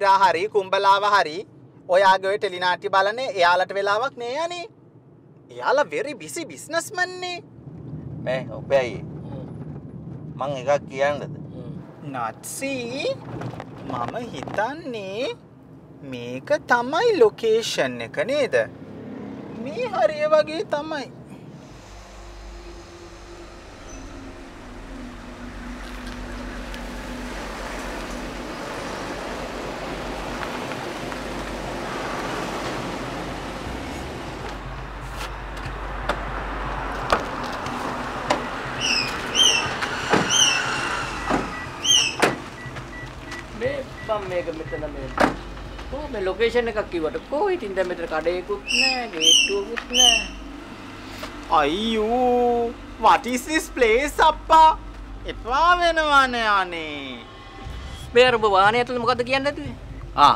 ඉන්දිරා හරි කුම්බලාව හරි ඔයාගේ ටෙලිනාටි බලන්නේ එයාලට වෙලාවක් නෑ යන්නේ. එයාලා very busy businessman නේ. මේ ඔබේ මං එකක් කියන්නද? නැත්සි මම හිතන්නේ මේක තමයි ලොකේෂන් එක නේද? මේ හරිය වගේ තමයි. मैं लोकेशन का कीवर्ड कोई 3 मीटर काटे कुछ ना गेट टू कुछ ना आयु व्हाट इज दिस प्लेस अप्पा इतना वेनवाने आने बेर बुवाने तो मुकद කියන්නේ නැතුවේ ආ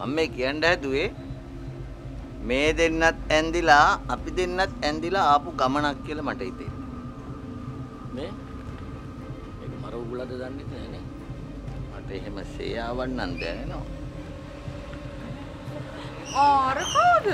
මම්මේ කියන්න හැදුවේ මේ දෙන්නත් ඇඳිලා අපි දෙන්නත් ඇඳිලා ආපු ගමනක් කියලා මට හිතෙන්නේ මේ ඒක මර උගලට දන්නේ නැහැ නේ මට එහෙම ශේයාවන් නම් දැනෙනවා और कौन?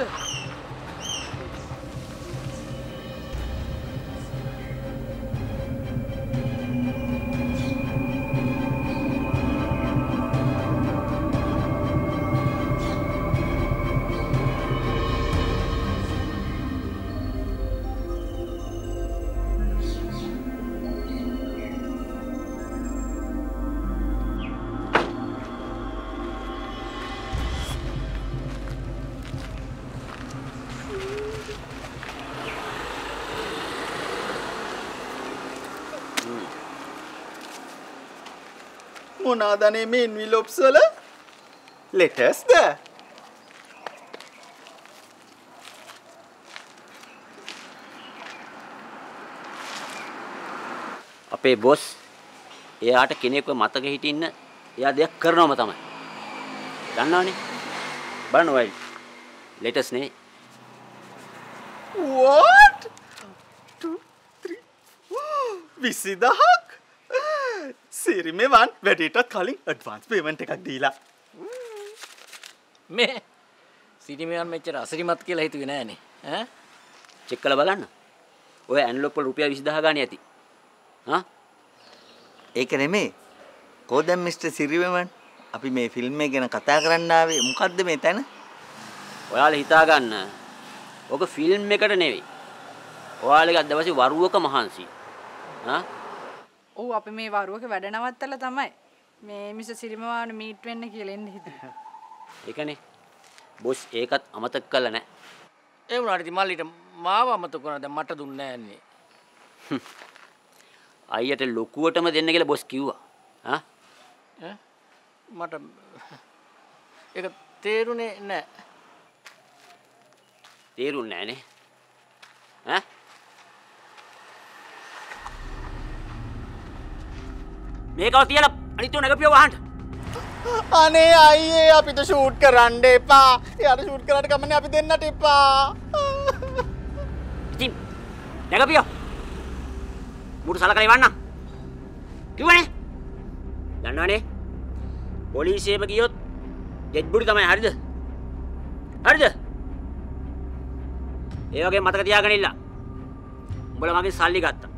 මොනාදනේ මේ ඉන්විලොප්ස් වල ලෙටර්ස්ද? අපේ බොස් එයාට කෙනෙක්ව මතක හිටින්න එයා දෙයක් කරනවම තමයි. දන්නවනේ. බලන්න ඔය ලෙටර්ස් නේ. What? 2 3 4 20000 सीरी में वन वेटेटर खाली एडवांस पेमेंट का डीला मैं सीरी में वन में चरा सीरी मत के लाइट विना है नहीं हाँ चेक कर बाला ना वो एनलोग पर रुपया 20,000 गानी आती हाँ एक ने में कोडम मिस्टर सीरी में वन अभी मैं फिल्म में क्या ना कथा करना अभी मुकाद्दे में था ना वो यार हिता गाना वो को फिल्म में करने भी वो यार का दवासी वारुओं का महान सी हाँ ओ आपे में वारुओं के वैडना वात तला तमाए मैं मिस्टर सिरिमावान मीट में न किले नहीं था एक ने बोस एक अत अमतक कल ने ये उन आदि माली टम मावा अमतक करना द मट्ट दून ने ने आई अटे लोकुओं टम देने के लिए बोस क्यों आ हाँ मट्ट एक तेरुने ने हाँ मैं कहती है लप अनितो नगर पियो वाहन अने आइए आप इधर शूट कराने पा यार शूट कराने का मने आप इधर ना टिप्पा टीम नगर पियो मुझे साला करीबान ना क्यों है जानना ने पुलिस ये मगियो जेट बुरी तमाय हर्ज ये वाके मत करिया करने ला बोला वाके साली गाता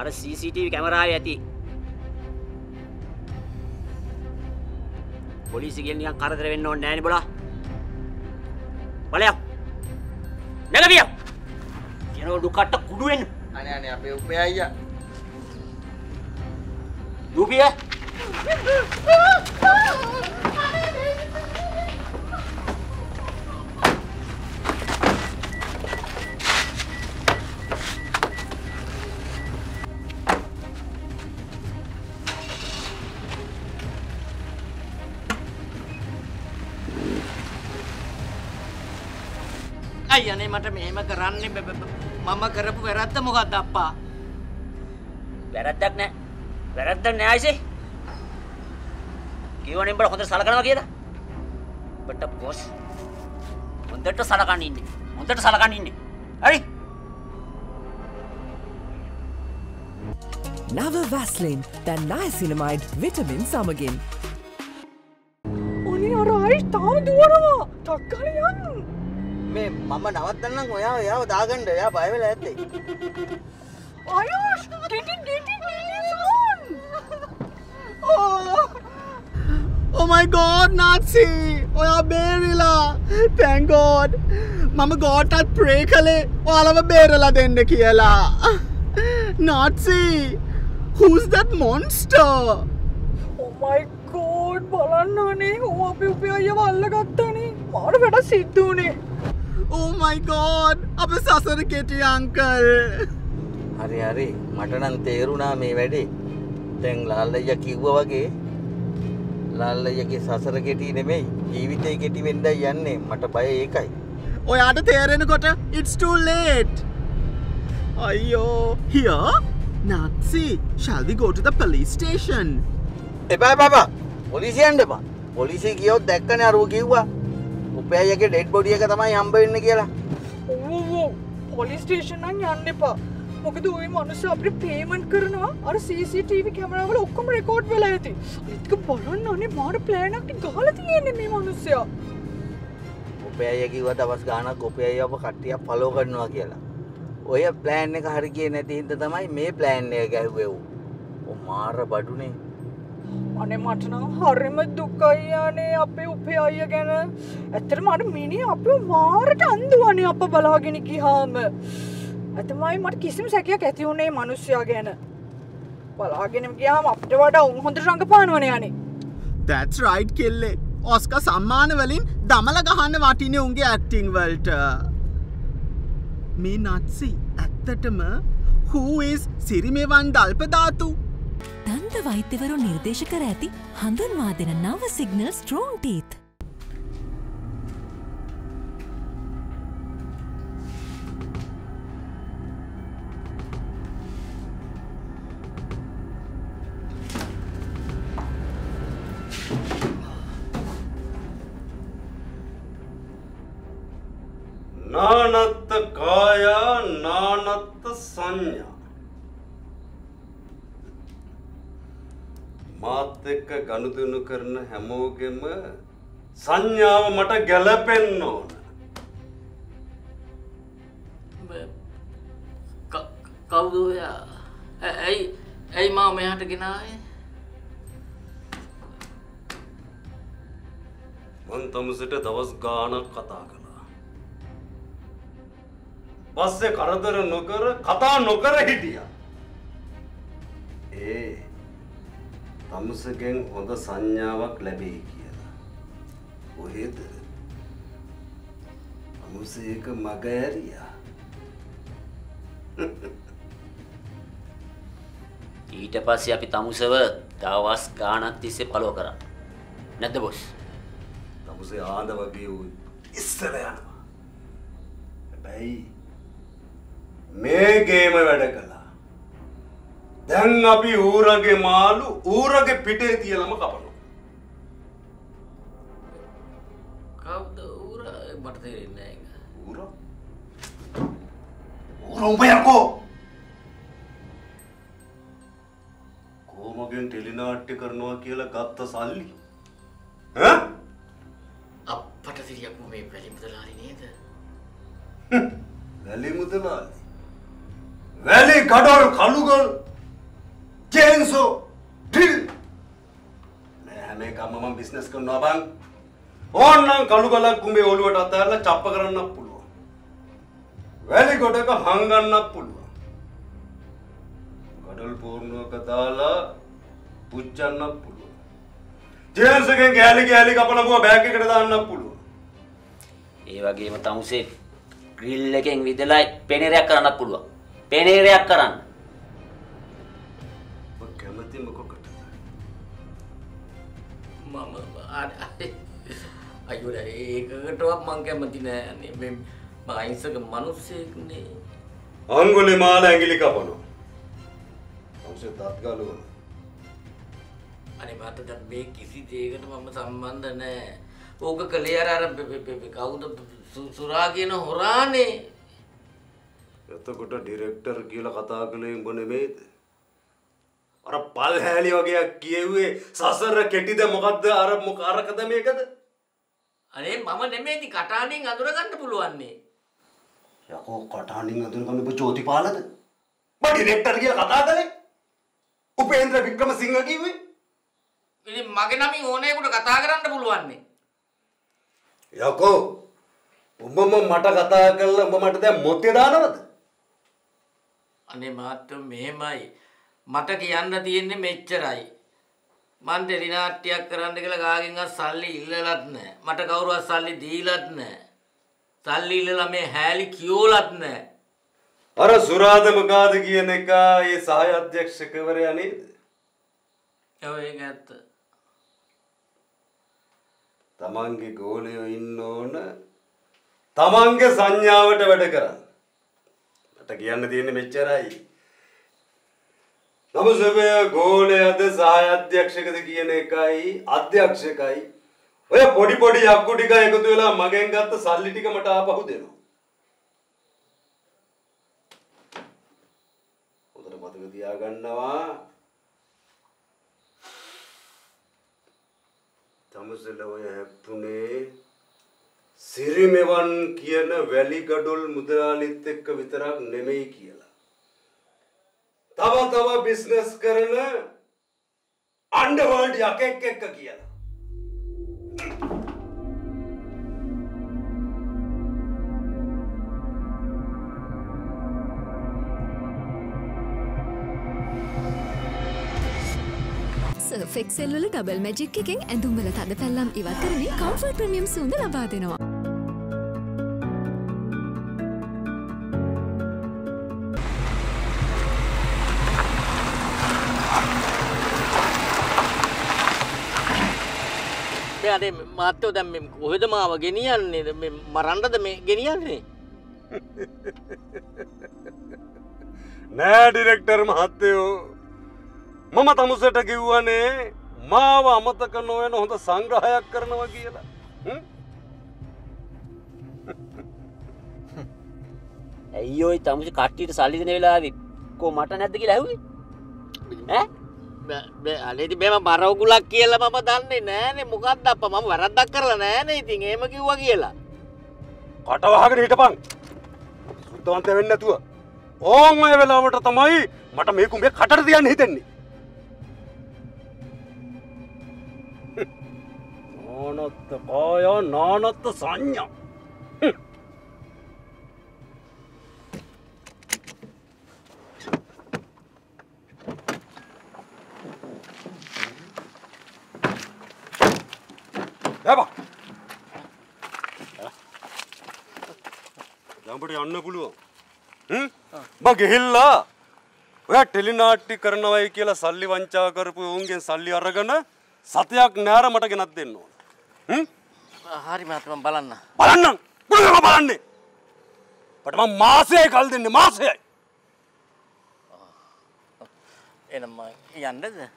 अरे सीसीटीवी कैमरा आया थी पुलिस के लिए कार दरवाजे नोट नहीं बोला बोले आओ नहीं कभी आओ ये नो दुकान तक कुड़ूएं आने आने आप ऊपर आइए दूबी है याने मटे में मगर रान्ने मामा घर पे वैरात्ता मुगा दाप्पा वैरात्ता ने ऐसे क्यों नहीं बड़ा उधर साला करना किया था बट अब बॉस उधर तो साला करनी नहीं अरे Nava Vaseline the niacinamide vitamin samagin දුවනවා ඩක්කල යන්න. මේ මම නවත්තන්නම් ඔයා එයාව දාගන්න. එයා බය වෙලා ඇත්තේ. ආයුෂ් Oh my God, Nazi! Oya berila. Thank God. Mama God that pray kale. Oalawa berila denne kiyala. Nazi, who's that monster? Oh my God, balanna ne. Owa piupi ayya walla gatta ne. Mara veda siddu ne. Oh my God, abe sasara keti uncle. Hari hari, mata nan teruna me wedi. Teng lalaya kiwwa wage. ලාල්ලයගේ සසර කෙටි නෙමෙයි ජීවිතේ කෙටි වෙන්නයි යන්නේ මට බය ඒකයි ඔයාට තේරෙනකොට it's too late අයියෝ here Nazi shall we go to the police station එපා බබා පොලිසිය යන්න බා පොලිසිය ගියොත් දැක්කනේ අරෝ කිව්වා උපේ අයගේ ඩෙඩ් බොඩි එක තමයි හම්බ වෙන්නේ කියලා ඕ පොලිස් ස්ටේෂන් නම් යන්න එපා මොකද ওই මිනිස්සු අපිට පේමන්ට් කරනවා අර CCTV කැමරා වල ඔක්කොම රෙකෝඩ් වෙලා ඇති. ඒක බලන්න ඕනේ මාර ප්ලෑන් එකක් ගහලා තියෙන්නේ මේ මිනිස්සයා. ඔබේ අය කිව්වා දවස් ගාණක් ඔබේ අයව කට්ටියක් ෆලෝ කරනවා කියලා. ඔය ප්ලෑන් එක හරි ගියේ නැති හින්දා තමයි මේ ප්ලෑන් එක ගැහුවේ උ. ඔ මාර බඩුනේ. අනේ මට නම් හරිම දුකයි යන්නේ අපේ උපේ අයියා ගැන. ඇත්තටම අර මිනිහා අපිව මාරට අඳුවනේ අප බලාගෙන ගියාම. අතමයි මට කිසිම සැකයක් ඇති වුණේ මිනිස්සයා ගැන. බලාගෙන ගියාම අපිට වඩා උන් හොඳට රඟපානවනේ යන්නේ. That's right කෙල්ලේ. ඔස්කා සම්මාන වලින් දමල ගහන්න වටිනේ උන්ගේ ඇක්ටිං වලට. මේ Nazi ඇත්තටම who is සිරිමෙවන් දල්පදාතු? දන්ත වෛද්‍යවරු නිර්දේශ කර ඇති හඳුන්වා දෙන නව සිග්නල් strong teeth. नानत काया नानत संज्ञा मात එක්ක ගනුදෙනු කරන හැමෝගෙම සංඥාව මට ගැලපෙන්න ඕන. කවුද ඔයා? ඇයි මාව මෙහාට ගෙනාවේ? මං තමුසට දවස් ගාණක් කතා කරා. පස්සේ කරදර නොකර කතා නොකර හිටියා. ඒ තමුසගෙන් හොඳ සංඥාවක් ලැබෙයි කියලා. කොහෙද? තමුසේක මග ඇරියා. ඊට පස්සේ අපි තමුසව දවස් ගාණක් තිස්සේ ෆලෝ කරා. නැද්ද බොස්? තමුසේ ආන්දවගේ ඉස්සර යනවා. හැබැයි මේ ගේම වැඩ කළා. දැන් අපි ඌරගේ මාළු ඌරගේ පිටේ තියලම කපනවා. කවුද ඌරා? මට තේරෙන්නේ නැහැ. ඌරා? ඌරා උඹයකෝ. කොමගෙන් ටෙලිනාට්‍ය කරනවා කියලා ගත්ත සල්ලි. ඈ? අපට සිරියක් මේ වැලි මුදලාලි නේද? වැලි මුදලාලි. වැලි ගඩොල් කලුගල් චේන්සෝ ඩ්‍රිල් මේ හැම එකම මම බිස්නස් කරනවා බං ඕන්නම් කලුගලක් උඹේ ඔළුවට අතහැරලා චප්ප කරන්නත් පුළුවන් වැලි ගොඩක හංගන්නත් පුළුවන් ගඩොල් පූර්ණවක දාලා පුච්චන්නත් පුළුවන් චේන්සෝගෙන් ගෑලි කපනකො බෑග් එකට දාන්නත් පුළුවන් ඒ වගේම තමුසේ ඩ්‍රිල් එකෙන් විදලා පෙනෙරයක් කරන්නත් පුළුවන් පෙනේරයක් කරන්න. ඔබ කැමති මොකකටද? මම අයියෝ ඒකකටවත් මං කැමති නෑ. මේ මම අහිංසක මිනිස්සෙක් නේ. අඟුලි මාල ඇඟිලි කපනවා. අවශ්‍ය තාත්කාලෝ. අනේ මට දැන් මේ කිසි දෙයකට මම සම්බන්ධ නෑ. ඕක කලේ අර කවුද සුරා කියන හොරානේ. එතකොට ඩිරෙක්ටර් කියලා කතා කළේ උඹ නෙමෙයිද? අර පල්හැලි වගේ කියෙව්වේ සසර කෙටිද මොකද්ද අර මොකාරකද මේකද? අනේ මම නෙමෙයි කටාණින් අඳුරගන්න පුළුවන්නේ. යකෝ කටාණින් අඳුරගන්න ඔබ ජෝතිපාලද? මම ඩිරෙක්ටර් කියලා කතා කළේ. උපේන්ද්‍ර වික්‍රමසිංහ කිව්වේ. ඉතින් මගේ නමින් ඕනෑකට කතා කරන්න පුළුවන්නේ. යකෝ උඹම මට කතා කළා උඹ මට දැන් මොත්තේ දානවද? අනේ මාත්තුම් මෙහෙමයි. මට කියන්න තියෙන්නේ මෙච්චරයි. මන් දෙලි නාට්‍යයක් කරන්න කියලා කාගෙන්වත් සල්ලි ඉල්ලලත් නැහැ. මට කවුරුවත් සල්ලි දීලත් නැහැ. සල්ලි ඉල්ලලා මේ හැලි කියෝලත් නැහැ. අර සුරාද මගාද කියන එක ඒ සහාය අධ්‍යක්ෂකවරයා නේද? ඔව් ඒක ඇත්ත. තමන්ගේ ගෝලයෝ ඉන්න ඕන තමන්ගේ සංඥාවට වැඩ කරන්න. මට කියන්න තියෙන්නේ මෙච්චරයි. नमस्ते गोले सहाय अध्यक्षक अध्यक्षक पोड़ी पोड़ी हकुटिका मगेंग सालिटिक मट आहुदे मतगतियागन्नवा तमसलवय सिरिमेवन कियन वेलिकडुल मुद्रालित्तक वितरक नेमेई कियला तब तब बिजनेस करना अंडरवर्ल्ड याके केक का किया था। Surf Excel वाले double magic kicking and Dhoom वाला था द पहला हम इवात करने कंफर्ट प्रीमियम सुंदर आबाद देना हुआ। अरे मातो दम में कोहेद मावा गेनियाँ नहीं दम में मरांडा दम में गेनियाँ नहीं नया डायरेक्टर माते हो मम्मा तमुसे ठगी हुआ ने मावा मत करनो है न होता संग्रहायक करने वाली है ला अयो ये तमुसे काटी तो साली देने वाला को माटा नहीं दिखी लायू है अरे मैं बारह गुला किया ला मामा दान नहीं ना नहीं मुकाद्दा पम हम वरद्दा कर ला ना नहीं थिंग ये मगी हुआ किया ला कटवा हागर हिट पांग सुधान तेरे ने तू ओम मैं वेला वोटर तमाई मटम एक उम्मीद खटर दिया नहीं तेरनी नानत काया नानत सांया Apa? Jangan beri anna pulu. Bagehilla. Wah, telinati kerana wajik ialah salli wanca kerpu ungen salli aragan. Satyak nara mata genat deno. Hari macam balanna. Balanna? Bukan macam balanne. Padahal masih kal dene masih. Enam, yang deh.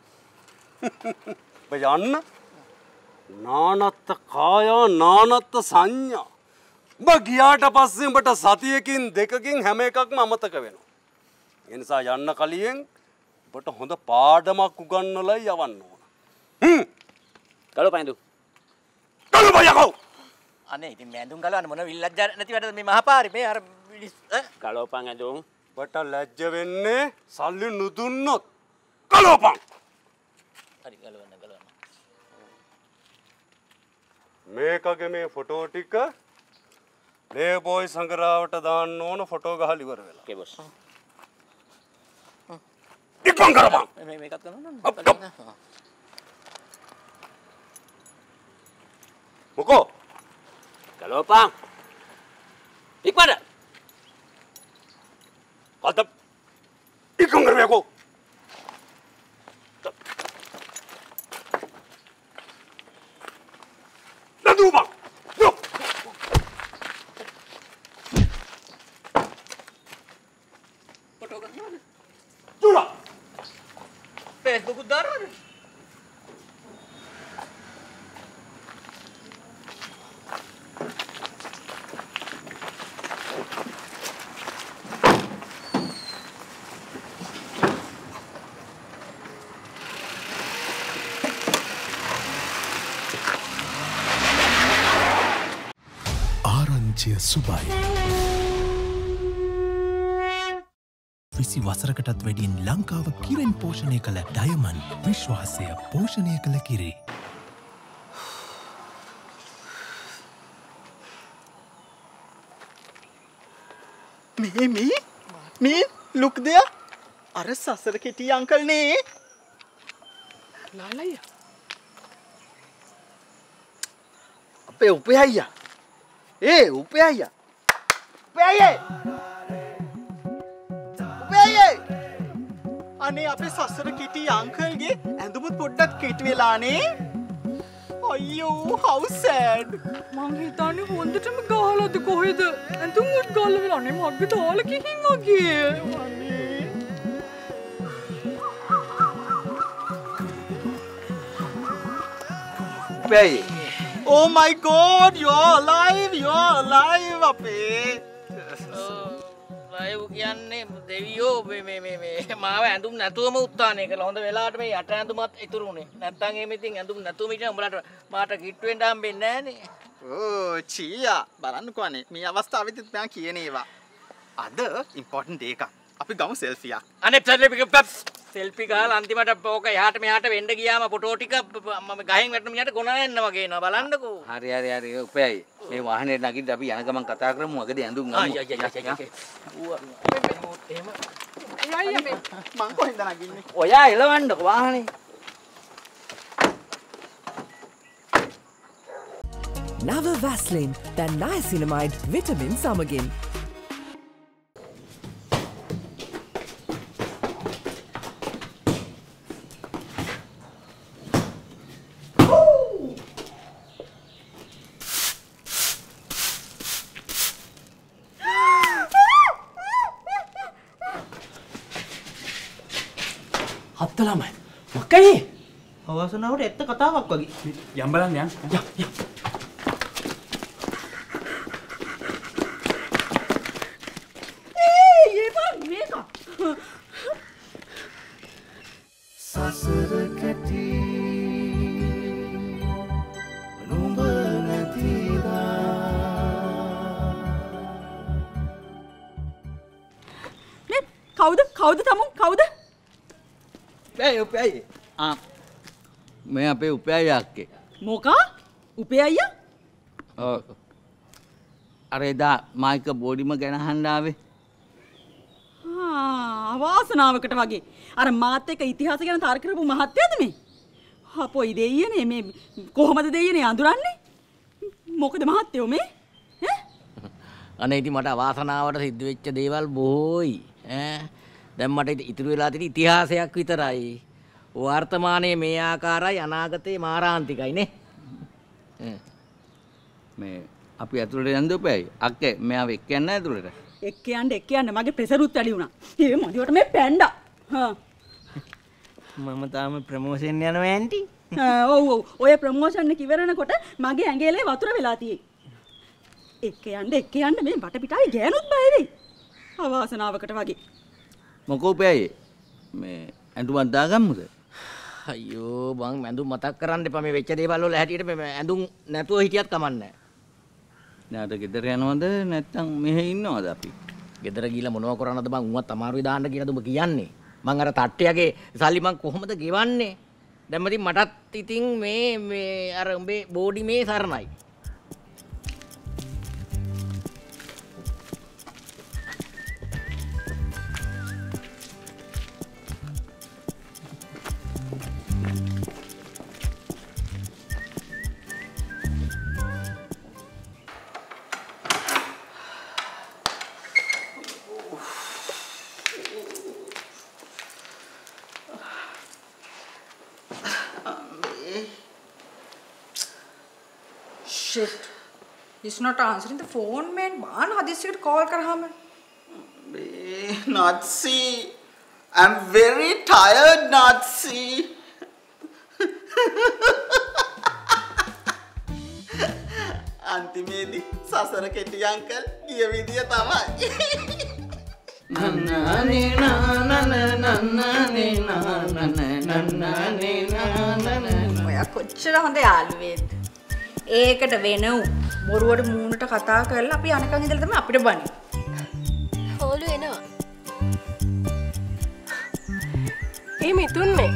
Bajanna. नानत काया नानत सांया बगिया टपासिंग बटा साथी एकीन देखकिंग हमें काक मामत Carreno इनसा जानना कलिएं बटा होंदा पार्टमा कुगन नलाई यावन नोना कलो पायें तू कलो पाया को अने इतने मैं तुम कलो अने मनो विल्लज्जर नती वाले मैं महापारी मैं यार कलो पाएंगे तुम बटा लज्जर ने साली नुदुन्नत कलो पांग अरे कलो मैं कहे मैं फोटो टिका ले बॉय संग्रावट दान नॉन फोटो का हालिवर वेला के बस इकॉन करो बांग मैं कट करना ना अब मुको करो बांग इकॉन कल्प इकॉन कर मेरे को ශාසිය සුබයි. 20 වසරකටත් වැඩියෙන් ලංකාව කිරෙන් පෝෂණය කළ ඩයමන් විශ්වාසය පෝෂණය කළ කිරි. මේ ලුක් දෙයක් අර සසර කෙටි අංකල්නේ ලාලයිය අපේ උපේ අයියා අනේ අපේ සසර කෙටි අංකල්ගේ ඇඳුමුත් පොඩ්ඩක් කෙටි වෙලානේ අයියෝ how sad මං හිතන්නේ හොඳටම ගහලාද කොහෙද ඇඳුමුත් ගාලා වෙලානේ මග්ගේ තාල කිහින් වගේ Babe. Oh my God, you're alive, Ape. Alive, කියන්නේ දෙවියෝ මේ මාව ඇඳුම් නැතුවම උත්සාහනේ කළා. හොඳ වෙලාවට මේ යට ඇඳුමත් ඉතුරු වුණේ. නැත්තම් එමේ ඉතින් ඇඳුම් නැතුවම ඉතින් උඹලට මාට කිට් වෙන්න හම්බෙන්නේ නැහනේ. ඕ චියා බලන්නකෝ අනේ මේ අවස්ථාවෙදිත් මම කියන ඒවා. අද ඉම්පෝටන්ට් එකක්. අපි ගමු සෙල්ෆියක්. අනේ සෙල්පි ගහලා අන්තිමට ඕක එහාට මෙහාට වෙන්න ගියාම ෆොටෝ ටික මම ගහෙන් වැටෙන මිනිහට ගොන යනවා වගේ එනවා බලන්නකෝ හරි හරි හරි උපයයි මේ වාහනේ නගින්න අපි යන ගමන් කතා කරමු අගදී ඇඳුම් ගමු අයියා මේ මං කොහෙන්ද නගින්නේ ඔයා එලවන්නකෝ වාහනේ නව වැස්ලින් දැන් niacinamide vitamin සමගින් lamai makkai අවසනාවට ඇත්ත කතාවක් වගේ යම් බලන්න යම් යම් ඒ යපන් මේක සසර කැටි නුඹ නැතිදා කවුද තමුන් කවුද Upaya, Upaya. Ah, मैं यहाँ पे Upaya आके. मौका? Upaya? अरे दा माइक बॉडी में क्या ना हंडा आवे? हाँ, आवाज़ ना आवे कटवागे. अरे माते का इतिहास क्या ना तार कर बो महात्या तुम्हें? हाँ, पो इधे ये ने मैं कोहमत दे ये ने आंधुरान ने मौके द महात्या हो मैं? हैं? अने इति मटा आवाज़ ना आवर सिद्धवेच्च देवाल बोई, हैं? දැන් මට ඉතුරු වෙලා තියෙන ඉතිහාසයක් විතරයි. වර්තමානයේ මේ ආකාරයි අනාගතේ මාරාන්තිකයි නේ. මේ අපි ඇතුළට යන්න දෙපෑයි. අක්කේ මෙයාව එක්ක යන්න ඇතුළට. එක්ක යන්න මගේ ප්‍රෙසරුත් වැඩි වුණා. ඒ මොදිවට මේ පැණ්ඩා. හා. මම තාම ප්‍රොමෝෂන් යනවා ඇන්ටි. ඔව් ඔව්. ඔය ප්‍රොමෝෂන් එක ඉවරනකොට මගේ ඇඟේලේ වතුර වෙලා තියෙයි. එක්ක යන්න මේ වට පිටාවේ ගෑනුත් බය වෙයි. අවාසනාවකට වගේ. මොකෝ උපයයි මේ ඇඳුමක් දාගමුද අයියෝ මං ඇඳුම් මතක් කරන්න එපා මේ වෙච්ච දේවල් වල හැටියට මේ ඇඳුම් නැතුව හිටියත් කමන්නේ නැහැ නේද ගෙදර යනවද නැත්නම් මෙහෙ ඉන්නවද අපි ගෙදර ගිහලා මොනව කරන්නද මං උන්වත් අමාරුයි දාන්න කියලාද උඹ කියන්නේ මං අර තට්ටියගේ සල්ලි මං කොහොමද ගෙවන්නේ දැන් මතින් මටත් ඉතින් මේ අර උඹේ බෝඩි මේ සරණයි Shit. He's not answering the phone, man. Baan Hadishit call kar hamen. Nazi. I'm very tired, Nazi. Auntie Mehdi, sasara keti uncle, giya vidiya thamai. Na na ni na na na na ni na na na na ni na na na. Oya kochchara honda yaluweda. ඒකට වෙනව් බොරුවට මූණට කතා කරලා අපි අනකන් ඉඳලා තමයි අපිට බන්නේ. ඕලු එනවා. මේ මිතුන්නේ